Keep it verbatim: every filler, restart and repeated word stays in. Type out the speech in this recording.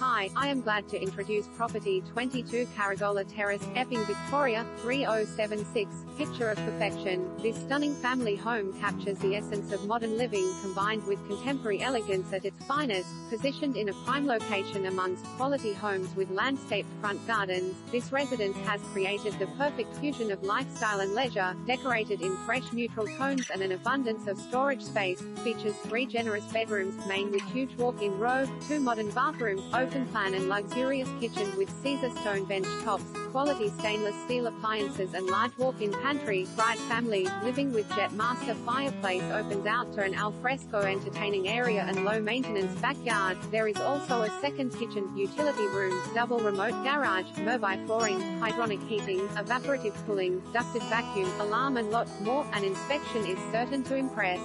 Hi, I am glad to introduce property twenty-two Karagola Terrace, Epping, Victoria, three oh seven six, picture of perfection. This stunning family home captures the essence of modern living combined with contemporary elegance at its finest. Positioned in a prime location amongst quality homes with landscaped front gardens, this residence has created the perfect fusion of lifestyle and leisure, decorated in fresh neutral tones and an abundance of storage space. Features three generous bedrooms, main with huge walk-in robe, two modern bathrooms, open-plan and luxurious kitchen with Caesarstone bench tops, quality stainless steel appliances and large walk-in pantry. Bright family living with Jetmaster fireplace opens out to an alfresco entertaining area and low-maintenance backyard. There is also a second kitchen, utility rooms, double remote garage, merbau flooring, hydronic heating, evaporative cooling, ducted vacuum, alarm and lots more. An inspection is certain to impress.